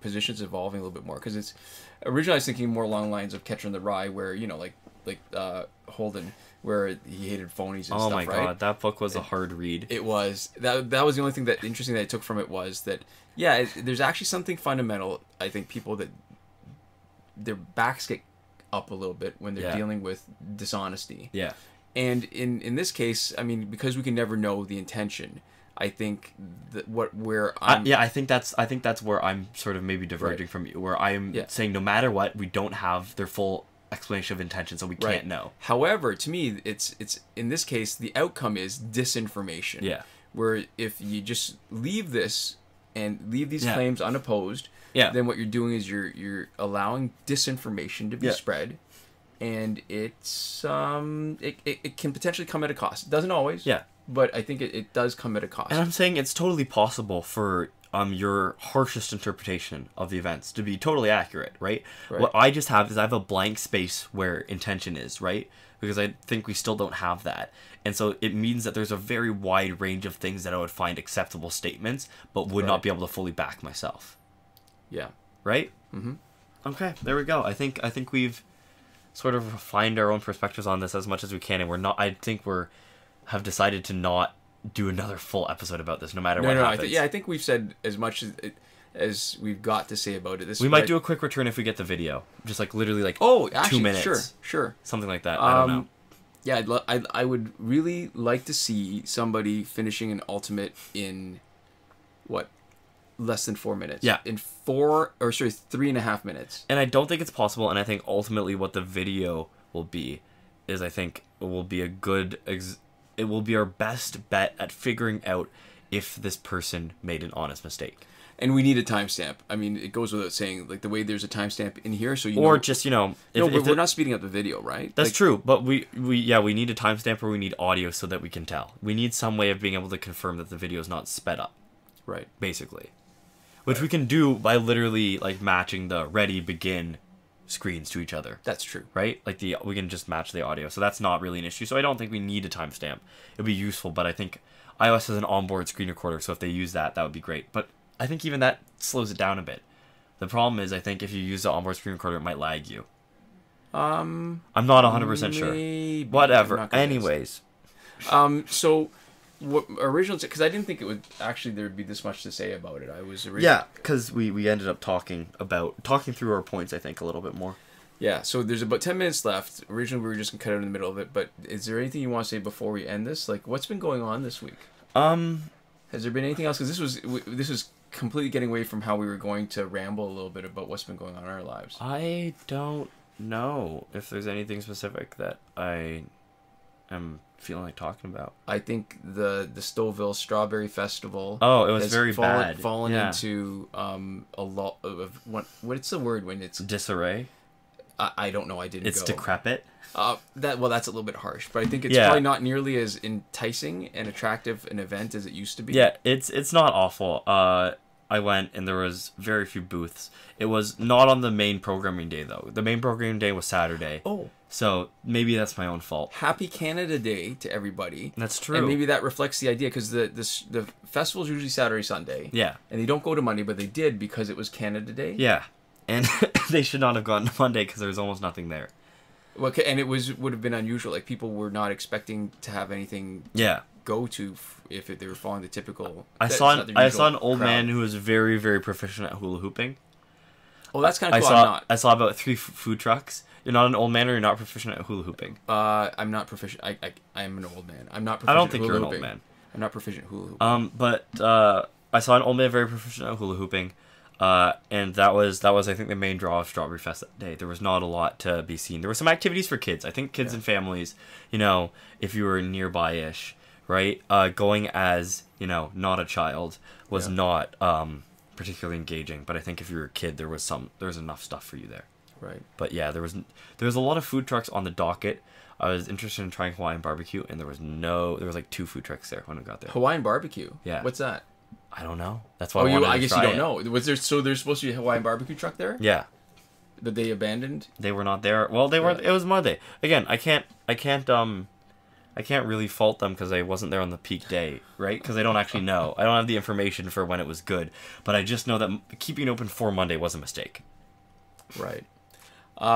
position's evolving a little bit more, because originally I was thinking more along the lines of Catcher in the Rye, where, you know, like like Holden, where he hated phonies and stuff, right? Oh my God, that book was a hard read. It was. That was the only thing that interesting that I took from it was that, yeah, there's actually something fundamental. I think people that their backs get up a little bit when they're dealing with dishonesty. Yeah. And in this case, I mean, because we can never know the intention, I think that I think that's where I'm sort of maybe diverging from you, where I am saying no matter what, we don't have their full explanation of intention, so we can't know. However, to me, it's in this case the outcome is disinformation. Yeah. Where if you just leave this and leave these claims unopposed, then what you're doing is you're allowing disinformation to be spread. And it's it can potentially come at a cost. It doesn't always. Yeah. But I think it does come at a cost. And I'm saying it's totally possible for your harshest interpretation of the events to be totally accurate, right? What I just have is I have a blank space where intention is, right? Because I think we still don't have that. And so it means that there's a very wide range of things that I would find acceptable statements, but would not be able to fully back myself. Yeah. Right? Mm-hmm. Okay, there we go. I think we've sort of refined our own perspectives on this as much as we can, and we're not, I think we're have decided to not do another full episode about this, no matter what happens. I think we've said as much as we've got to say about it. We might do a quick return if we get the video, just like literally like 2 minutes, sure, something like that. I don't know. Yeah, I would really like to see somebody finishing an ultimate in what, less than 4 minutes. Yeah, in 3.5 minutes. And I don't think it's possible. And I think ultimately what the video will be is it will be our best bet at figuring out if this person made an honest mistake. And we need a timestamp. I mean, it goes without saying, like the way there's a timestamp in here, so you know. Or just, you know, but we're not speeding up the video, right? That's true, but we need a timestamp, or we need audio so that we can tell. We need some way of being able to confirm that the video is not sped up. Right. Basically. Which we can do by literally like matching the ready begin screens to each other. That's true, right? Like we can just match the audio, so that's not really an issue. So I don't think we need a timestamp. It'd be useful, but I think iOS has an onboard screen recorder, so if they use that, that would be great. But I think even that slows it down a bit. The problem is, I think if you use the onboard screen recorder, it might lag you. I'm not 100% sure. Whatever. Anyways, so what original? Because I didn't think it would actually there'd be this much to say about it. I was originally, because we ended up talking through our points, I think, a little bit more. Yeah, so there's about 10 minutes left. Originally we were just gonna cut out in the middle of it, but is there anything you want to say before we end this? Like, what's been going on this week? Has there been anything else? Because this was completely getting away from how we were going to ramble a little bit about what's been going on in our lives. I don't know if there's anything specific that I am feeling like talking about. I think the Stouffville Strawberry Festival. Oh, it was very bad. Fallen into a lot of what's the word when it's disarray? I don't know. I didn't. It's decrepit. That's a little bit harsh, but I think it's probably not nearly as enticing and attractive an event as it used to be. Yeah, it's not awful. I went and there was very few booths. It was not on the main programming day though. The main programming day was Saturday. Oh. So maybe that's my own fault. Happy Canada Day to everybody. That's true. And maybe that reflects the idea, because the festival is usually Saturday, Sunday. Yeah. And they don't go to Monday, but they did because it was Canada Day. Yeah. And they should not have gone to Monday because there was almost nothing there. Okay, and it would have been unusual. Like people were not expecting to have anything. Yeah. Go to if they were following the typical. I saw an old man who was very, very proficient at hula hooping. Oh, that's kind of cool. I saw about 3 food trucks. You're not an old man, or you're not proficient at hula hooping. I'm not proficient. I'm an old man. I'm not proficient. I don't think you're an old man. I'm not proficient at hula hooping. But I saw an old man very proficient at hula hooping, and that was I think the main draw of Strawberry Fest that day. There was not a lot to be seen. There were some activities for kids. I think kids and families, you know, if you were nearby-ish. Right, going as, you know, not a child was not particularly engaging, but I think if you were a kid, there was enough stuff for you there. Right. But yeah, there was a lot of food trucks on the docket. I was interested in trying Hawaiian barbecue, and there was like 2 food trucks there when we got there. Hawaiian barbecue. Yeah. What's that? I don't know. That's why I guess you don't know. Was there? So there's supposed to be a Hawaiian barbecue truck there? Yeah. But they abandoned. They were not there. Well, they were. It was Monday again. I can't really fault them because I wasn't there on the peak day, right? Because I don't actually know. I don't have the information for when it was good, but I just know that keeping it open for Monday was a mistake. Right.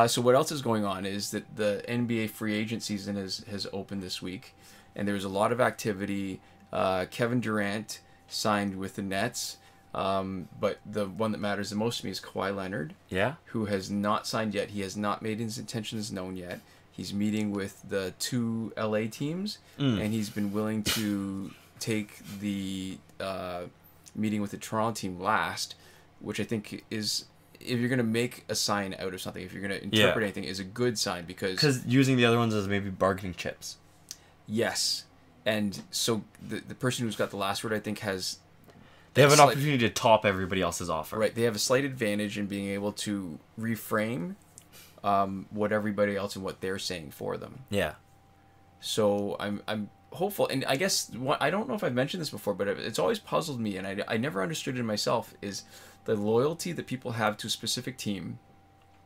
So what else is going on is that the NBA free agent season has opened this week, and there was a lot of activity. Kevin Durant signed with the Nets, but the one that matters the most to me is Kawhi Leonard, who has not signed yet. He has not made his intentions known yet. He's meeting with the two LA teams, and he's been willing to take the meeting with the Toronto team last, which I think is... if you're going to make a sign out of something, if you're going to interpret anything, is a good sign, because using the other ones as maybe bargaining chips. Yes. And so the person who's got the last word, I think, has... they have an opportunity to top everybody else's offer. Right. They have a slight advantage in being able to reframe what everybody else and what they're saying for them. Yeah. So I'm hopeful. And I guess, I don't know if I've mentioned this before, but it's always puzzled me, and I never understood it myself, is... the loyalty that people have to a specific team.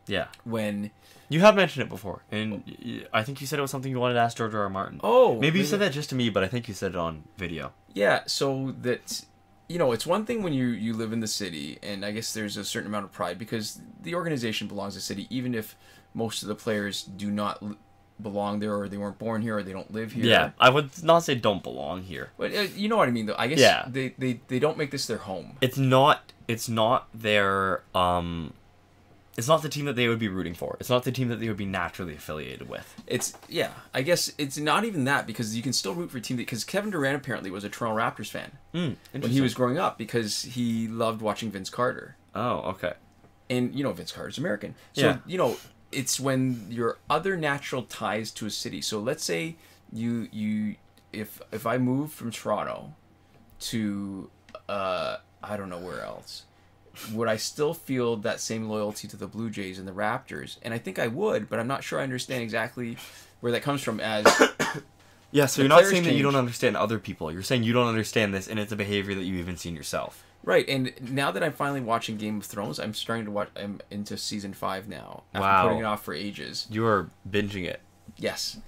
Yeah. When... you have mentioned it before. And I think you said it was something you wanted to ask George R.R. Martin. Oh. Maybe you said that just to me, but I think you said it on video. Yeah, so that... you know, it's one thing when you live in the city, and I guess there's a certain amount of pride, because the organization belongs to the city, even if most of the players do not belong there, or they weren't born here, or they don't live here. Yeah, I would not say don't belong here. But you know what I mean, though. I guess they don't make this their home. It's not their, it's not the team that they would be rooting for. It's not the team that they would be naturally affiliated with. It's, yeah, I guess it's not even that, because you can still root for a team, because Kevin Durant apparently was a Toronto Raptors fan when he was growing up, because he loved watching Vince Carter. Oh, okay. And, you know, Vince Carter's American. So, you know, it's when your other natural ties to a city. So let's say if I move from Toronto to, I don't know where else, would I still feel that same loyalty to the Blue Jays and the Raptors? And I think I would, but I'm not sure I understand exactly where that comes from as... yeah, so you're not saying that you don't understand other people. You're saying you don't understand this, and it's a behavior that you've even seen yourself. Right, and now that I'm finally watching Game of Thrones, I'm starting to watch... I'm into Season 5 now. Wow. After putting it off for ages. You are binging it. Yes.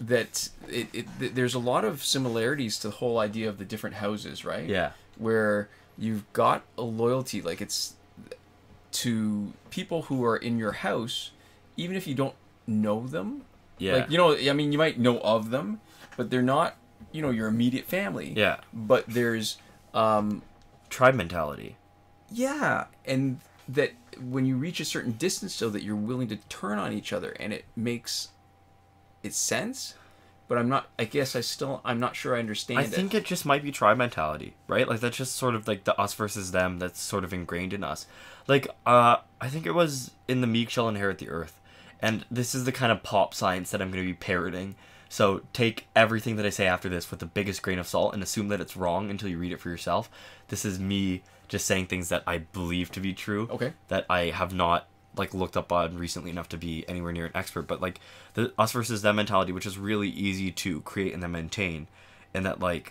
There's a lot of similarities to the whole idea of the different houses, right? Yeah. Where you've got a loyalty, like it's to people who are in your house, even if you don't know them. Yeah. Like, you know, I mean, you might know of them, but they're not, you know, your immediate family. Yeah. But there's... tribe mentality. Yeah. And that when you reach a certain distance, so that you're willing to turn on each other, and it makes it sense. But I'm not, I guess I'm not sure I understand it. I think it just might be tribe mentality, right? Like, that's just sort of like the us versus them that's sort of ingrained in us. Like, I think it was in the Meek Shall Inherit the Earth. And this is the kind of pop science that I'm going to be parroting. So take everything that I say after this with the biggest grain of salt and assume that it's wrong until you read it for yourself. This is me just saying things that I believe to be true. Okay. That I have not... like looked up on recently enough to be anywhere near an expert, but like the us versus them mentality, which is really easy to create and then maintain, and that like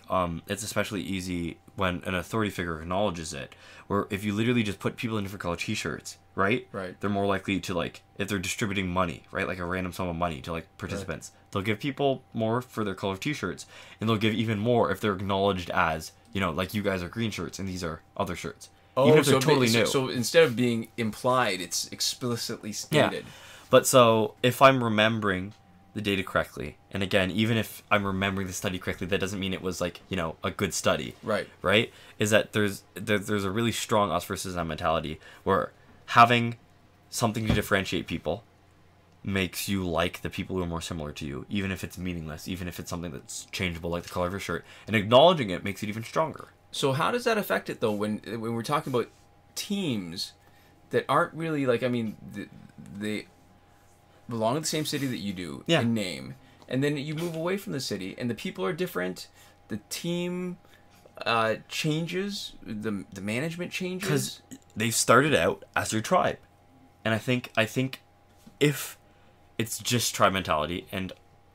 it's especially easy when an authority figure acknowledges it, where if you literally just put people in different color t-shirts, right, they're more likely to, like, if they're distributing money, right, like a random sum of money to like participants, they'll give people more for their color t-shirts, and they'll give even more if they're acknowledged as, you know, like, you guys are green shirts and these are other shirts. Oh, even if they're totally new. So instead of being implied, it's explicitly stated. Yeah. But so if I'm remembering the data correctly, and again, even if I'm remembering the study correctly, that doesn't mean it was, like, you know, a good study. Right. Right? Is that there's a really strong us versus them mentality, where having something to differentiate people makes you like the people who are more similar to you, even if it's meaningless, even if it's something that's changeable, like the color of your shirt. And acknowledging it makes it even stronger. So how does that affect it, though, when we're talking about teams that aren't really, like, I mean, they belong in the same city that you do in name, and then you move away from the city, and the people are different, the team changes, the management changes? Because they started out as your tribe. And I think if it's just tribe mentality, and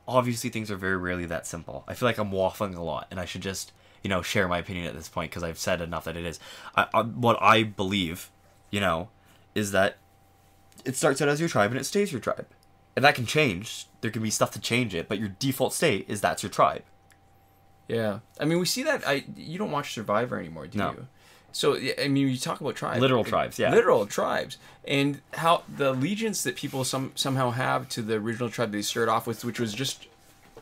obviously things are very rarely that simple. I feel like I'm waffling a lot, and I should just... you know, share my opinion at this point, because I've said enough that it is. What I believe, you know, is that it starts out as your tribe and it stays your tribe. And that can change. There can be stuff to change it, but your default state is that's your tribe. Yeah. I mean, we see that. You don't watch Survivor anymore, do you? So, I mean, you talk about tribes. Literal tribes, yeah. Literal tribes. And how the allegiance that people somehow have to the original tribe they started off with, which was just...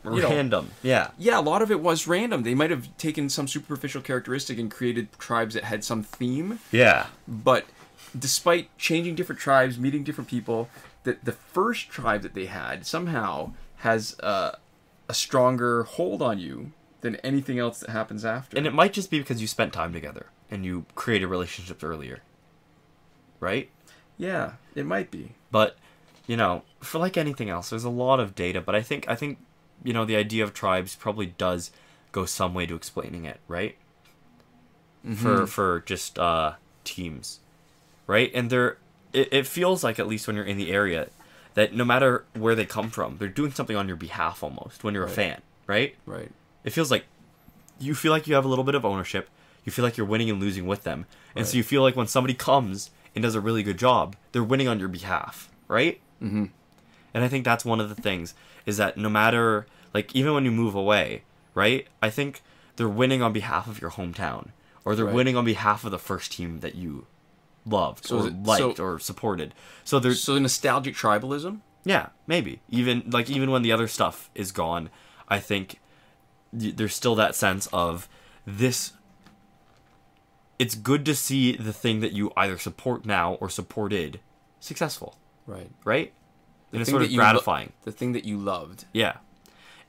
random, yeah. Yeah, a lot of it was random. They might have taken some superficial characteristic and created tribes that had some theme. Yeah. But despite changing different tribes, meeting different people, the first tribe that they had somehow has a stronger hold on you than anything else that happens after. And it might just be because you spent time together. And you created relationships earlier, right? Yeah, it might be. But, you know, for like anything else, there's a lot of data. But I think, you know, the idea of tribes probably does go some way to explaining it, right? Mm-hmm. For just teams, right? And it feels like, at least when you're in the area, that no matter where they come from, they're doing something on your behalf almost when you're a fan, right? Right. It feels like you feel like you have a little bit of ownership. You feel like you're winning and losing with them. And so you feel like when somebody comes and does a really good job, they're winning on your behalf, right? Mm-hmm. And I think that's one of the things, is that no matter, like, even when you move away, right? I think they're winning on behalf of your hometown. Or they're winning on behalf of the first team that you loved or supported. So there's... So nostalgic tribalism? Yeah, maybe. Even when the other stuff is gone, I think there's still that sense of this... It's good to see the thing that you either support now or supported successful. Right. Right? And it's sort of gratifying. The thing that you loved. Yeah.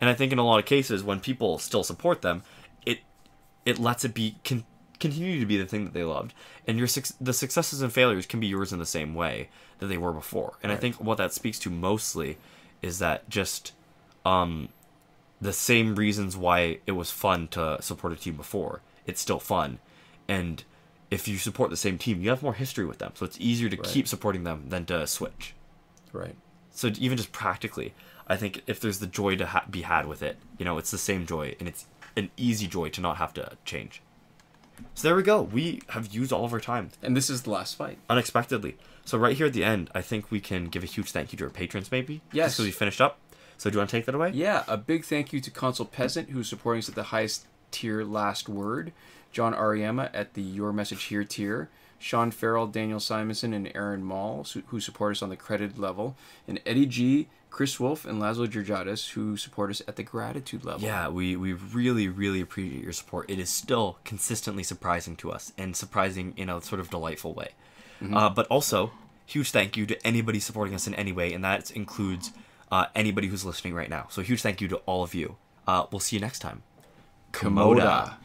And I think in a lot of cases, when people still support them, it lets it be continue to be the thing that they loved. And the successes and failures can be yours in the same way that they were before. And I think what that speaks to mostly is that just the same reasons why it was fun to support a team before. It's still fun. And if you support the same team, you have more history with them. So it's easier to keep supporting them than to switch. Right. So even just practically, I think if there's the joy to be had with it, you know, it's the same joy. And it's an easy joy to not have to change. So there we go. We have used all of our time. And this is the last fight. Unexpectedly. So right here at the end, I think we can give a huge thank you to our patrons, maybe. Yes. Just because we finished up. So do you want to take that away? Yeah. A big thank you to Console Peasant, who's supporting us at the highest tier, Last Word. John Auriemma at the Your Message Here tier, Sean Farrell, Daniel Simonson, and Aaron Mall, who support us on the credited level, and Eddie G, Chris Wolff, and Laszlo Gergiatas, who support us at the gratitude level. Yeah, we really, really appreciate your support. It is still consistently surprising to us, and surprising in a sort of delightful way. Mm-hmm. But also, huge thank you to anybody supporting us in any way, and that includes anybody who's listening right now. So huge thank you to all of you. We'll see you next time. Komoda.